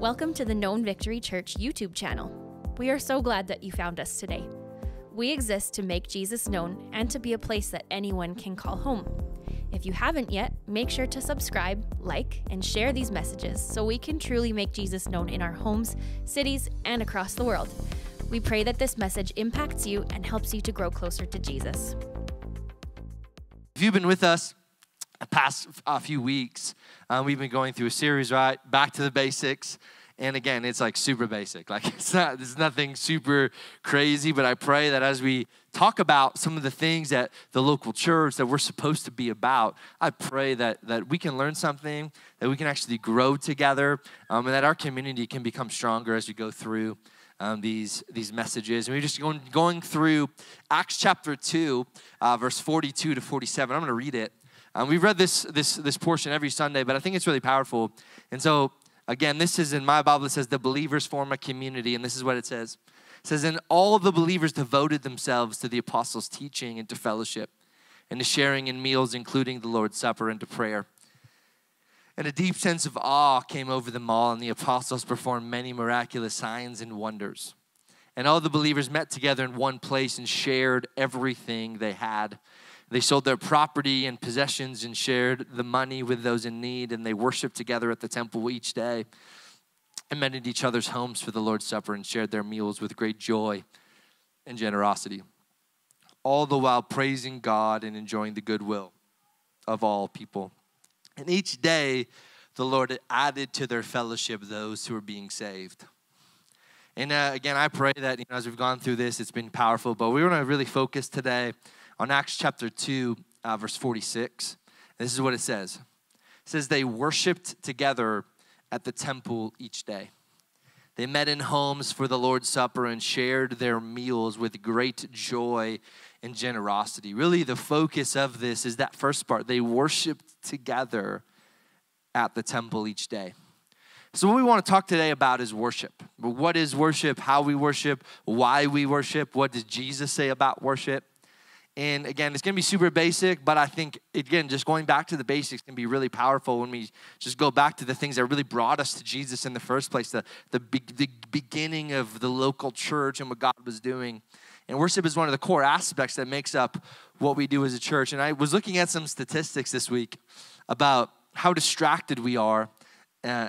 Welcome to the Known Victory Church YouTube channel. We are so glad that you found us today. We exist to make Jesus known and to be a place that anyone can call home. If you haven't yet, make sure to subscribe, like, and share these messages so we can truly make Jesus known in our homes, cities, and across the world. We pray that this message impacts you and helps you to grow closer to Jesus. If you've been with us the past few weeks, we've been going through a series, right? Back to the Basics. And again, it's like super basic. Like there's nothing super crazy, but I pray that as we talk about some of the things that the local church that we're supposed to be about, I pray that we can learn something, that we can actually grow together, and that our community can become stronger as we go through these messages. And we're just going through Acts chapter 2, verse 42 to 47. I'm going to read it. We've read this portion every Sunday, but I think it's really powerful. And so, again, this is in my Bible. It says, the believers form a community, and this is what it says. It says, and all the believers devoted themselves to the apostles' teaching and to fellowship and to sharing in meals, including the Lord's Supper and to prayer. And a deep sense of awe came over them all, and the apostles performed many miraculous signs and wonders. And all the believers met together in one place and shared everything they had. They sold their property and possessions and shared the money with those in need, and they worshiped together at the temple each day and met at each other's homes for the Lord's Supper and shared their meals with great joy and generosity, all the while praising God and enjoying the goodwill of all people. And each day, the Lord added to their fellowship those who were being saved. And again, I pray that as we've gone through this, it's been powerful, but we want to really focus today on Acts chapter 2, verse 46, this is what it says. It says, they worshiped together at the temple each day. They met in homes for the Lord's Supper and shared their meals with great joy and generosity. Really, the focus of this is that first part. They worshiped together at the temple each day. So what we want to talk today about is worship. What is worship? How we worship? Why we worship? What does Jesus say about worship? And again, it's going to be super basic, but I think, again, just going back to the basics can be really powerful when we just go back to the things that really brought us to Jesus in the first place, the beginning of the local church and what God was doing. And worship is one of the core aspects that makes up what we do as a church. And I was looking at some statistics this week about how distracted we are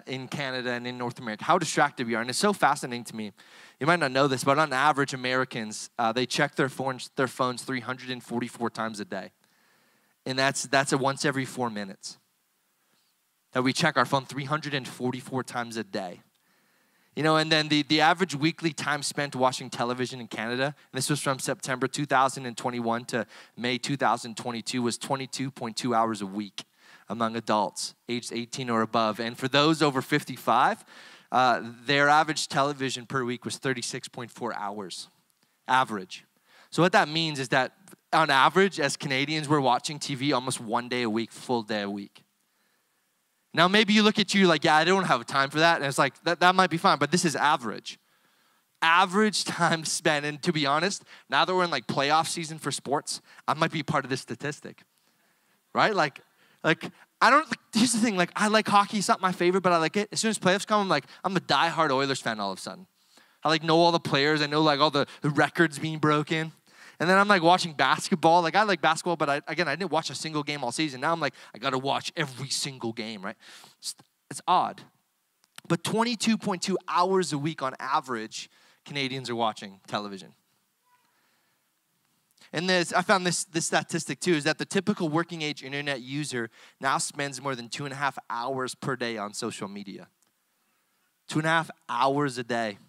in Canada and in North America, how distracted we are. And it's so fascinating to me. You might not know this, but on average, Americans, they check their phones 344 times a day. And that's a once every 4 minutes. That we check our phone 344 times a day. And then the average weekly time spent watching television in Canada, and this was from September 2021 to May 2022, was 22.2 hours a week among adults aged 18 or above. And for those over 55, their average television per week was 36.4 hours, average. So what that means is that on average, as Canadians, we're watching TV almost one day a week, full day a week. Now, maybe you look at you like, yeah, I don't have time for that. And it's like, that might be fine, but this is average. Average time spent. And to be honest, now that we're in like playoff season for sports, I might be part of this statistic, right? Here's the thing, I like hockey, it's not my favorite, but I like it. As soon as playoffs come, I'm a diehard Oilers fan all of a sudden. I know all the players, I know all the records being broken. And then I'm watching basketball. I like basketball, but I didn't watch a single game all season. Now I'm I gotta watch every single game, right? It's odd. But 22.2 hours a week on average, Canadians are watching television. And I found this statistic too, is that the typical working age internet user now spends more than 2.5 hours per day on social media. 2.5 hours a day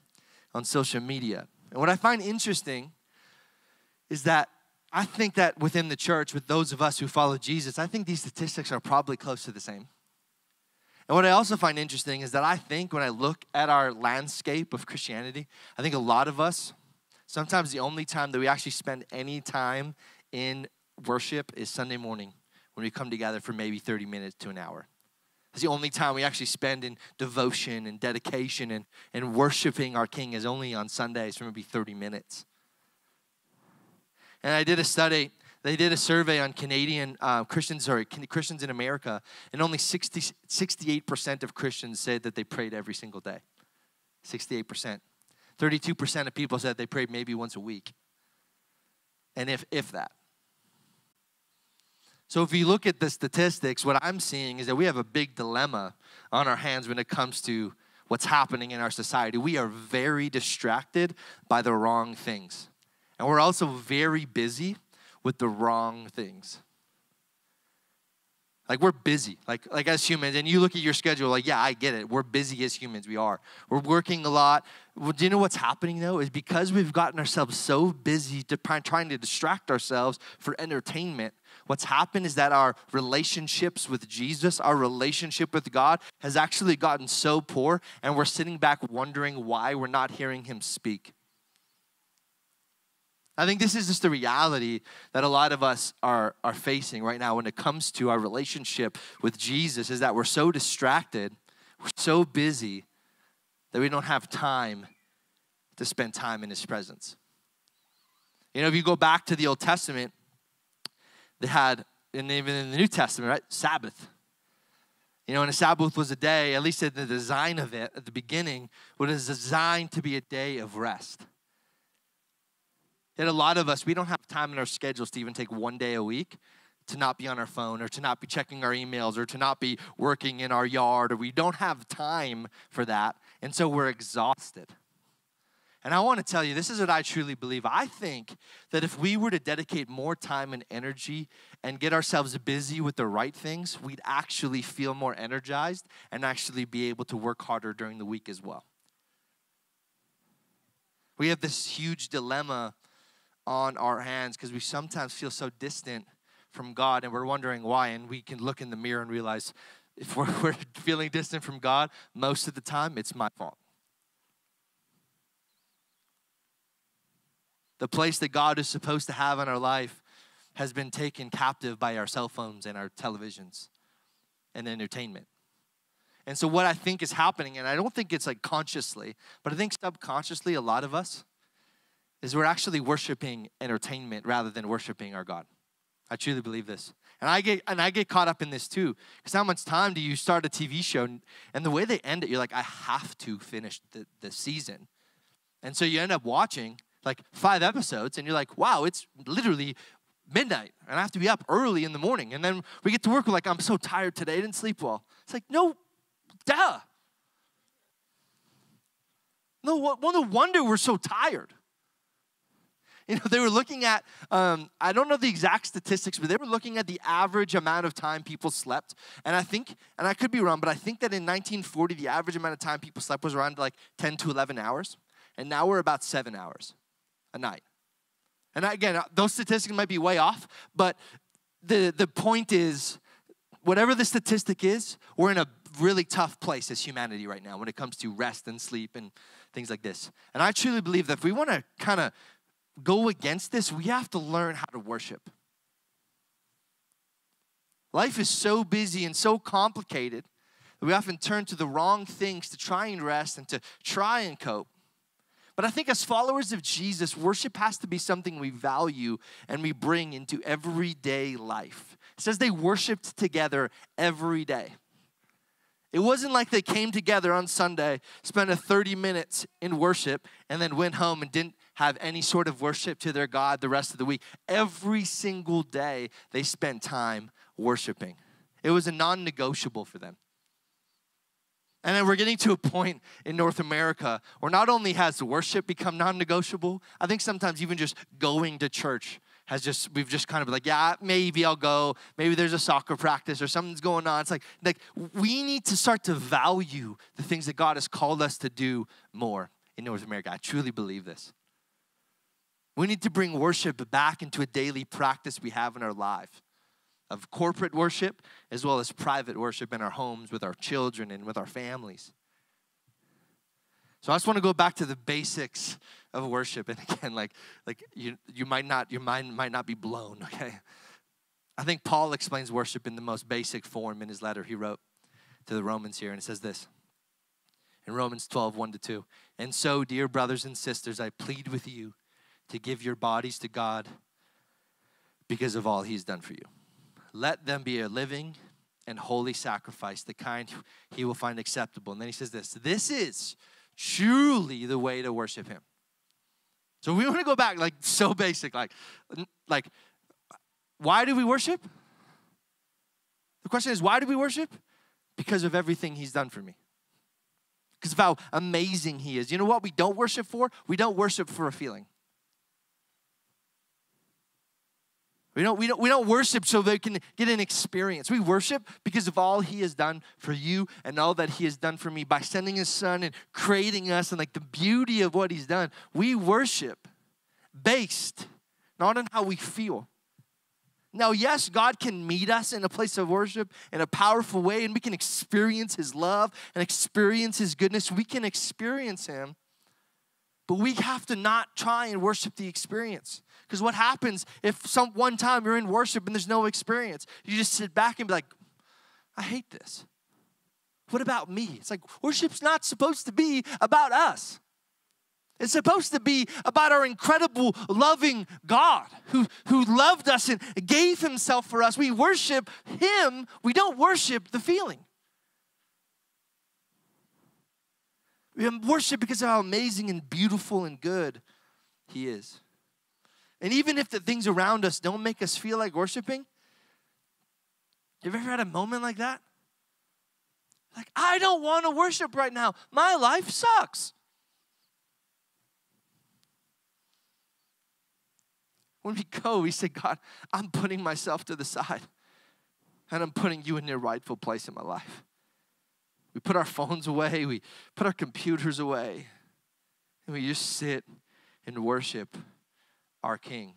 on social media. And what I find interesting is that I think that within the church, with those of us who follow Jesus, I think these statistics are probably close to the same. And what I also find interesting is that I think when I look at our landscape of Christianity, I think a lot of us, sometimes the only time that we actually spend any time in worship is Sunday morning when we come together for maybe 30 minutes to an hour. It's the only time we actually spend in devotion and dedication and worshiping our King is only on Sundays for maybe 30 minutes. And I did a study They did a survey on Canadian Christians in America, and only 68% of Christians said that they prayed every single day. 68%. 32% of people said they prayed maybe once a week. And if that. So if you look at the statistics, what I'm seeing is that we have a big dilemma on our hands when it comes to what's happening in our society. We are very distracted by the wrong things. And we're also very busy with the wrong things. Like, we're busy, like as humans, and you look at your schedule, like, yeah, I get it. We're busy as humans, we are. We're working a lot. Well, do you know what's happening, though? Is because we've gotten ourselves so busy trying to distract ourselves for entertainment, what's happened is that our relationships with Jesus, our relationship with God has actually gotten so poor, and we're sitting back wondering why we're not hearing him speak. I think this is just the reality that a lot of us are facing right now when it comes to our relationship with Jesus, is that we're so distracted, we're so busy that we don't have time to spend time in his presence. You know, if you go back to the Old Testament, they had, and even in the New Testament, right, Sabbath. You know, and a Sabbath was a day, at least at the design of it at the beginning, was designed to be a day of rest. That a lot of us, we don't have time in our schedules to even take one day a week to not be on our phone or to not be checking our emails or to not be working in our yard, or we don't have time for that. And so we're exhausted. And I want to tell you, this is what I truly believe. I think that if we were to dedicate more time and energy and get ourselves busy with the right things, we'd actually feel more energized and actually be able to work harder during the week as well. We have this huge dilemma on our hands because we sometimes feel so distant from God and we're wondering why, and we can look in the mirror and realize if we're feeling distant from God, most of the time it's my fault. The place that God is supposed to have in our life has been taken captive by our cell phones and our televisions and entertainment. And so what I think is happening, and I don't think it's like consciously, but I think subconsciously a lot of us, is we're actually worshiping entertainment rather than worshiping our God. I truly believe this. And I get caught up in this too. Because how much time do you start a TV show? And the way they end it, you're like, I have to finish the season. And so you end up watching like 5 episodes and you're like, wow, it's literally midnight. And I have to be up early in the morning. And then we get to work, we're like, I'm so tired today, I didn't sleep well. It's like, no, duh. No wonder we're so tired. You know, they were looking at, I don't know the exact statistics, but they were looking at the average amount of time people slept. And I think, and I could be wrong, but I think that in 1940, the average amount of time people slept was around like 10 to 11 hours. And now we're about 7 hours a night. And again, those statistics might be way off, but the point is, whatever the statistic is, we're in a really tough place as humanity right now when it comes to rest and sleep and things like this. And I truly believe that if we want to kind of go against this, we have to learn how to worship. Life is so busy and so complicated that we often turn to the wrong things to try and rest and to try and cope. But I think as followers of Jesus, worship has to be something we value and we bring into everyday life. It says they worshiped together every day. It wasn't like they came together on Sunday, spent 30 minutes in worship, and then went home and didn't have any sort of worship to their God the rest of the week. Every single day, they spent time worshiping. It was a non-negotiable for them. And then we're getting to a point in North America where not only has worship become non-negotiable, I think sometimes even just going to church we've just kind of like, yeah, maybe I'll go. Maybe there's a soccer practice or something's going on. It's like we need to start to value the things that God has called us to do more in North America. I truly believe this. We need to bring worship back into a daily practice we have in our life of corporate worship as well as private worship in our homes with our children and with our families. So I just want to go back to the basics of worship. And again, like you might not, your mind might not be blown, okay? I think Paul explains worship in the most basic form in his letter he wrote to the Romans here. And it says this, in Romans 12, 1-2. And so, dear brothers and sisters, I plead with you to give your bodies to God because of all he's done for you. Let them be a living and holy sacrifice, the kind he will find acceptable. And then he says this, this is truly the way to worship him. So we want to go back, like, so basic, like, why do we worship? The question is, why do we worship? Because of everything he's done for me. Because of how amazing he is. You know what we don't worship for? We don't worship for a feeling. We don't worship so they can get an experience. We worship because of all he has done for you and all that he has done for me by sending his son and creating us and like the beauty of what he's done. We worship based not on how we feel. Now, yes, God can meet us in a place of worship in a powerful way, and we can experience his love and experience his goodness. We can experience him. But we have to not try and worship the experience. Because what happens if one time you're in worship and there's no experience? You just sit back and be like, I hate this. What about me? It's like, worship's not supposed to be about us. It's supposed to be about our incredible, loving God who loved us and gave himself for us. We worship him. We don't worship the feeling. We worship because of how amazing and beautiful and good he is. And even if the things around us don't make us feel like worshiping, have you ever had a moment like that? Like, I don't want to worship right now. My life sucks. When we go, we say, God, I'm putting myself to the side. And I'm putting you in your rightful place in my life. We put our phones away. We put our computers away. And we just sit and worship our King.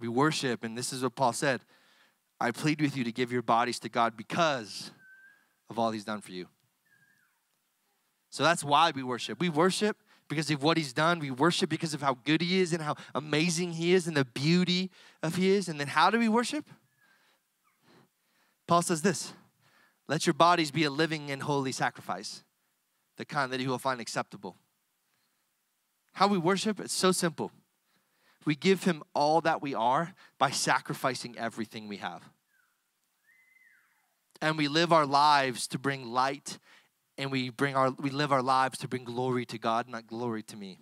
We worship, and this is what Paul said. I plead with you to give your bodies to God because of all he's done for you. So that's why we worship. We worship because of what he's done. We worship because of how good he is and how amazing he is and the beauty of he is. And then how do we worship? Paul says this, let your bodies be a living and holy sacrifice, the kind that he will find acceptable. How we worship, it's so simple. We give him all that we are by sacrificing everything we have. And we live our lives to bring light, and we live our lives to bring glory to God, not glory to me.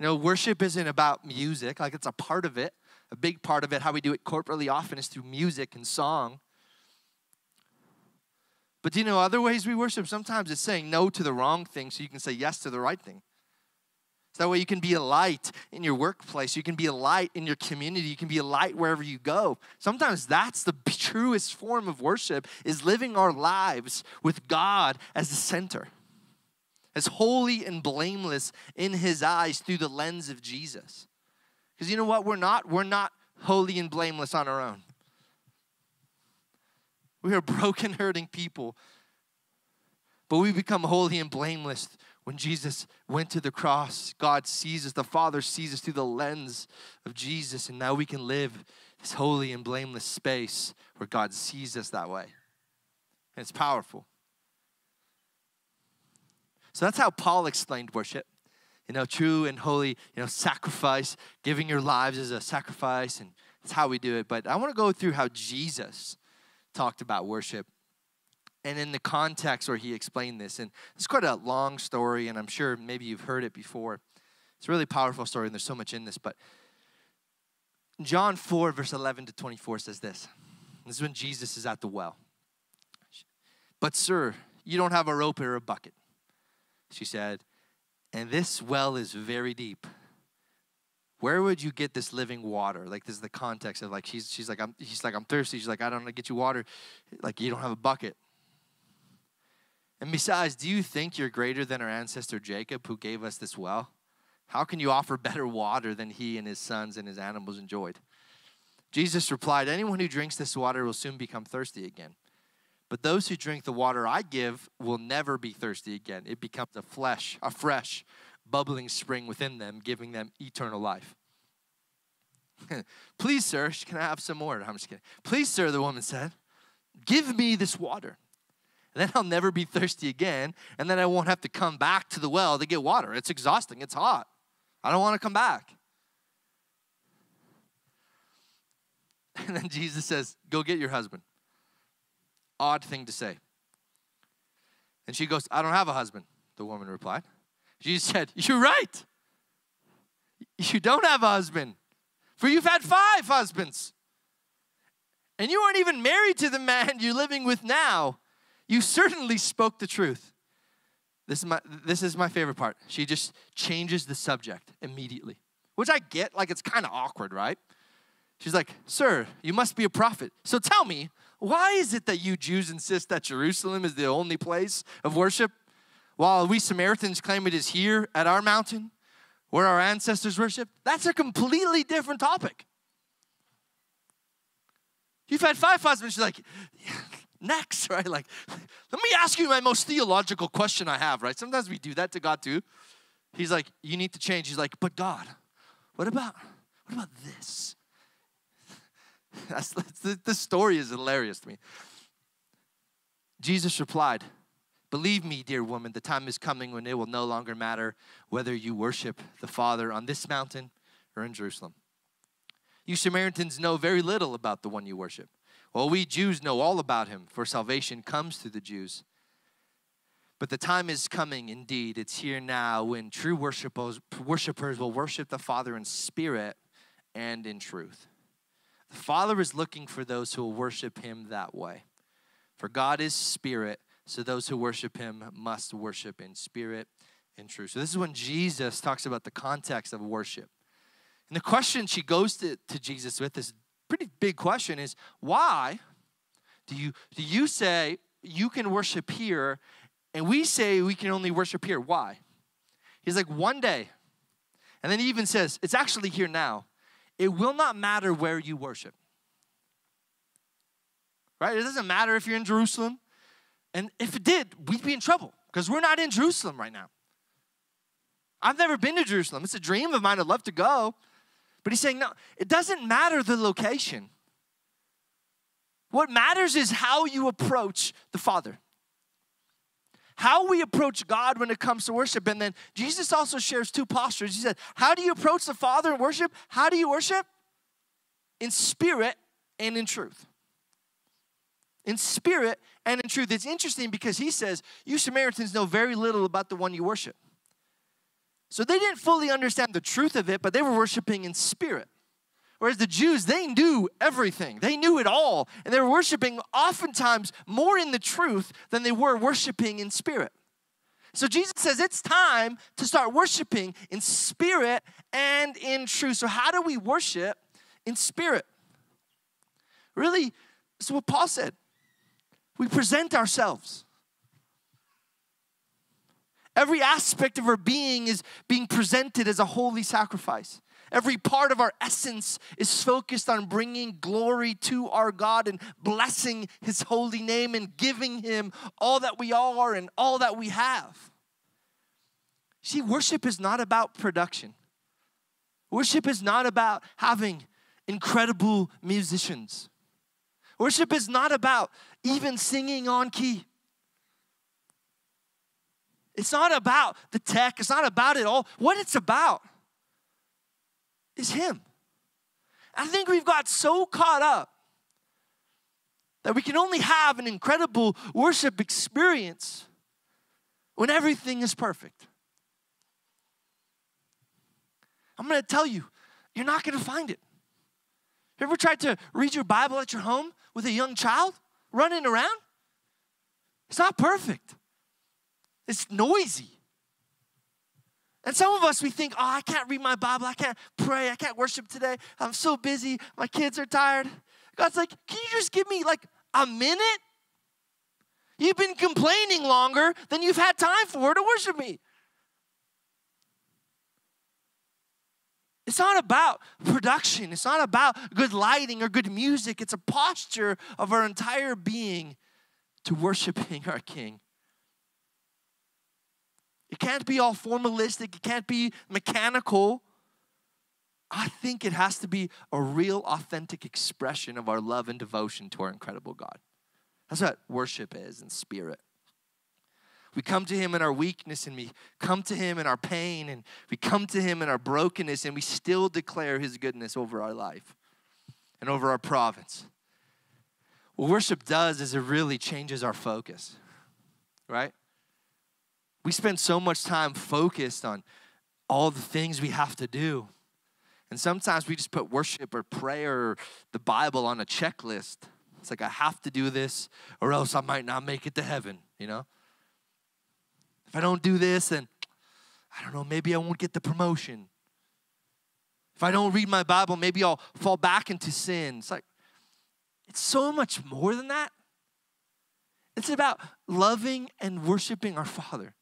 You know, worship isn't about music, like it's a part of it. A big part of it, how we do it corporately often, is through music and song. But do you know other ways we worship? Sometimes it's saying no to the wrong thing so you can say yes to the right thing. So that way you can be a light in your workplace. You can be a light in your community. You can be a light wherever you go. Sometimes that's the truest form of worship, is living our lives with God as the center, as holy and blameless in his eyes through the lens of Jesus. Because you know what? We're not holy and blameless on our own. We are broken, hurting people. But we become holy and blameless when Jesus went to the cross. God sees us. The Father sees us through the lens of Jesus. And now we can live this holy and blameless space where God sees us that way. And it's powerful. So that's how Paul explained worship. You know, true and holy, you know, sacrifice, giving your lives as a sacrifice, and that's how we do it. But I want to go through how Jesus talked about worship and in the context where he explained this. And it's quite a long story, and I'm sure maybe you've heard it before. It's a really powerful story, and there's so much in this. But John 4, verse 11 to 24 says this. This is when Jesus is at the well. But, sir, you don't have a rope or a bucket, she said. And this well is very deep. Where would you get this living water? Like, this is the context of, like, he's like, I'm thirsty. She's like, I don't know, get you water. Like, you don't have a bucket. And besides, do you think you're greater than our ancestor Jacob, who gave us this well? How can you offer better water than he and his sons and his animals enjoyed? Jesus replied, anyone who drinks this water will soon become thirsty again. But those who drink the water I give will never be thirsty again. It becomes a fresh, bubbling spring within them, giving them eternal life. Please, sir, can I have some more? I'm just kidding. Please, sir, the woman said, give me this water and then I'll never be thirsty again, and then I won't have to come back to the well to get water. It's exhausting. It's hot. I don't want to come back. And then Jesus says, go get your husband. Odd thing to say. And she goes, I don't have a husband, the woman replied. Jesus said, you're right. You don't have a husband, for you've had 5 husbands. And you aren't even married to the man you're living with now. You certainly spoke the truth. This is my favorite part. She just changes the subject immediately, which I get, like it's kind of awkward, right? She's like, sir, you must be a prophet. So tell me, why is it that you Jews insist that Jerusalem is the only place of worship, while we Samaritans claim it is here at our mountain where our ancestors worshiped? That's a completely different topic. You've had 5 husbands. She's like, yeah, next, right? Like, let me ask you my most theological question I have, right? Sometimes we do that to God too. He's like, you need to change. He's like, but God, what about this? This story is hilarious to me. Jesus replied, believe me, dear woman, the time is coming when it will no longer matter whether you worship the Father on this mountain or in Jerusalem. You Samaritans know very little about the one you worship, while we Jews know all about him, for salvation comes through the Jews. But the time is coming, indeed, it's here now, when true worshipers will worship the Father in spirit and in truth. The Father is looking for those who will worship him that way. For God is spirit, so those who worship him must worship in spirit and truth. So this is when Jesus talks about the context of worship. And the question she goes to Jesus with, this pretty big question, is why do you say you can worship here and we say we can only worship here? Why? He's like, one day. And then he even says, it's actually here now. It will not matter where you worship. Right? It doesn't matter if you're in Jerusalem. And if it did, we'd be in trouble because we're not in Jerusalem right now. I've never been to Jerusalem. It's a dream of mine. I'd love to go. But he's saying, no, it doesn't matter the location. What matters is how you approach the Father. How we approach God when it comes to worship. And then Jesus also shares 2 postures. He said, how do you approach the Father in worship? How do you worship? In spirit and in truth. In spirit and in truth. It's interesting because he says, you Samaritans know very little about the one you worship. So they didn't fully understand the truth of it, but they were worshiping in spirit. Whereas the Jews, they knew everything. They knew it all. And they were worshiping oftentimes more in the truth than they were worshiping in spirit. So Jesus says it's time to start worshiping in spirit and in truth. So how do we worship in spirit? Really, it's what Paul said. We present ourselves. Every aspect of our being is being presented as a holy sacrifice. Every part of our essence is focused on bringing glory to our God and blessing his holy name and giving him all that we are and all that we have. See, worship is not about production. Worship is not about having incredible musicians. Worship is not about even singing on key. It's not about the tech. It's not about it all. What it's about is him. I think we've got so caught up that we can only have an incredible worship experience when everything is perfect. I'm going to tell you, you're not going to find it. Have you ever tried to read your Bible at your home with a young child running around? It's not perfect. It's noisy. And some of us, we think, oh, I can't read my Bible. I can't pray. I can't worship today. I'm so busy. My kids are tired. God's like, can you just give me like a minute? You've been complaining longer than you've had time for to worship me. It's not about production. It's not about good lighting or good music. It's a posture of our entire being to worshiping our King. It can't be all formalistic. It can't be mechanical. I think it has to be a real, authentic expression of our love and devotion to our incredible God. That's what worship is in spirit We come to him in our weakness, and we come to him in our pain, and we come to him in our brokenness, and we still declare his goodness over our life and over our province. What worship does is it really changes our focus, right? We spend so much time focused on all the things we have to do. And sometimes we just put worship or prayer or the Bible on a checklist. It's like, I have to do this or else I might not make it to heaven, you know? If I don't do this, then, I don't know, maybe I won't get the promotion. If I don't read my Bible, maybe I'll fall back into sin. It's like, it's so much more than that. It's about loving and worshiping our Father.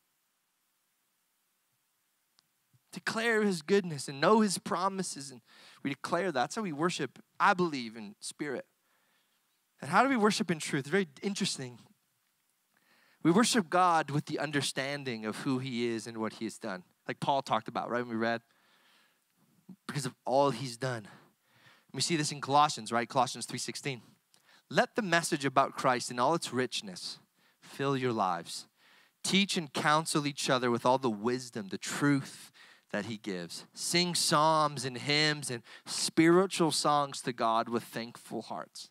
Declare his goodness and know his promises, and we declare that. That's how we worship, I believe, in spirit. And how do we worship in truth? Very interesting. We worship God with the understanding of who he is and what he has done. Like Paul talked about, right, when we read? Because of all he's done. We see this in Colossians, right? Colossians 3:16. Let the message about Christ in all its richness fill your lives. Teach and counsel each other with all the wisdom, the truth that he gives. Sing psalms and hymns and spiritual songs to God with thankful hearts.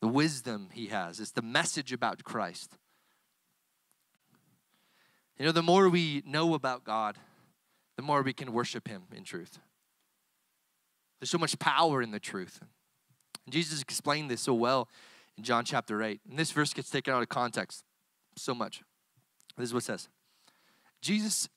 The wisdom he has is the message about Christ. You know, the more we know about God, the more we can worship him in truth. There's so much power in the truth. And Jesus explained this so well in John chapter 8. And this verse gets taken out of context so much. This is what it says. Jesus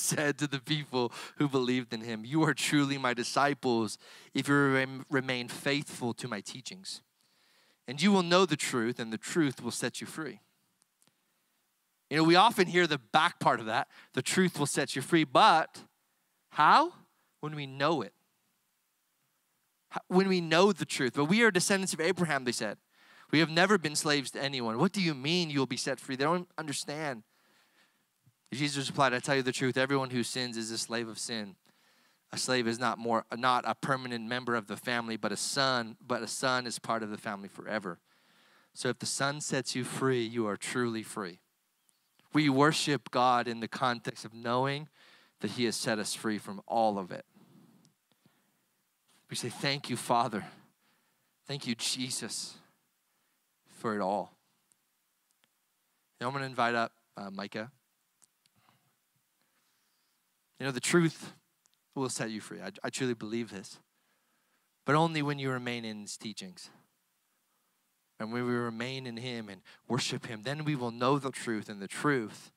said to the people who believed in him, you are truly my disciples if you remain faithful to my teachings. And you will know the truth, and the truth will set you free. You know, we often hear the back part of that. The truth will set you free, but how? When we know it. When we know the truth. But we are descendants of Abraham, they said. We have never been slaves to anyone. What do you mean you will be set free? They don't understand. Jesus replied, I tell you the truth, everyone who sins is a slave of sin. A slave is not a permanent member of the family, but a son is part of the family forever. So if the Son sets you free, you are truly free. We worship God in the context of knowing that he has set us free from all of it. We say, thank you, Father. Thank you, Jesus, for it all. Now I'm going to invite up Micah. You know, the truth will set you free. I truly believe this. But only when you remain in his teachings. And when we remain in him and worship him, then we will know the truth, and the truth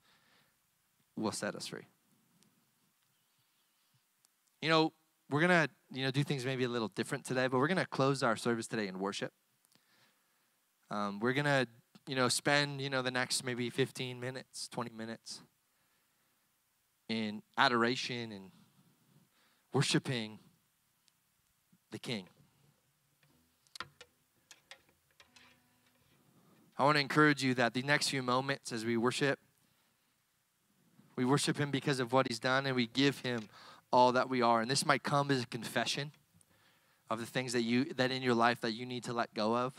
will set us free. You know, we're going to do things maybe a little different today, but we're going to close our service today in worship. We're going to, spend, the next maybe 15 minutes, 20 minutes in adoration and worshiping the King. I want to encourage you that the next few moments as we worship him because of what he's done, and we give him all that we are. And this might come as a confession of the things that in your life that you need to let go of.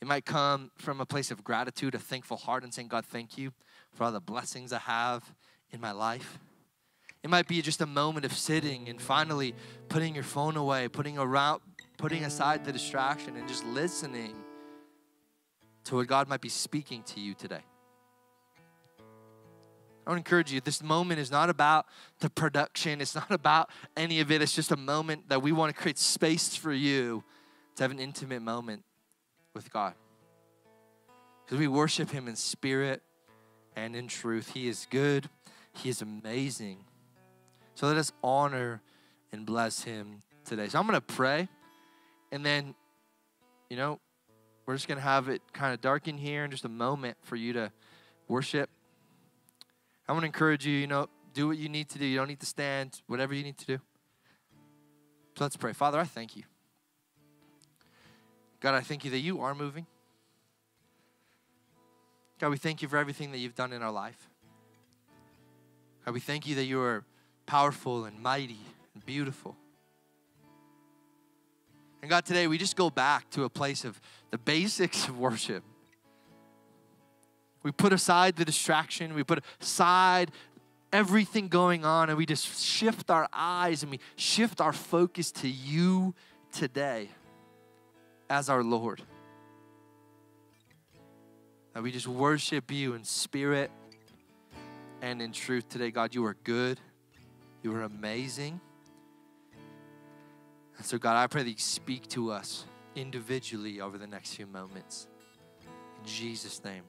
It might come from a place of gratitude, a thankful heart, and saying, God, thank you for all the blessings I have in my life. It might be just a moment of sitting and finally putting your phone away, putting aside the distraction, and just listening to what God might be speaking to you today. I want to encourage you, this moment is not about the production. It's not about any of it. It's just a moment that we want to create space for you to have an intimate moment with God. Because we worship him in spirit and in truth. He is good. He is amazing. So let us honor and bless him today. So I'm going to pray, and then, we're just going to have it kind of dark in here and just a moment for you to worship. I want to encourage you, do what you need to do. You don't need to stand, whatever you need to do. So let's pray. Father, I thank you. God, I thank you that you are moving. God, we thank you for everything that you've done in our life. God, we thank you that you are powerful and mighty and beautiful. And God, today we just go back to a place of the basics of worship. We put aside the distraction. We put aside everything going on, and we just shift our eyes and we shift our focus to you today as our Lord. That we just worship you in spirit and in truth today. God, you are good. You are amazing. And so, God, I pray that you speak to us individually over the next few moments. In Jesus' name.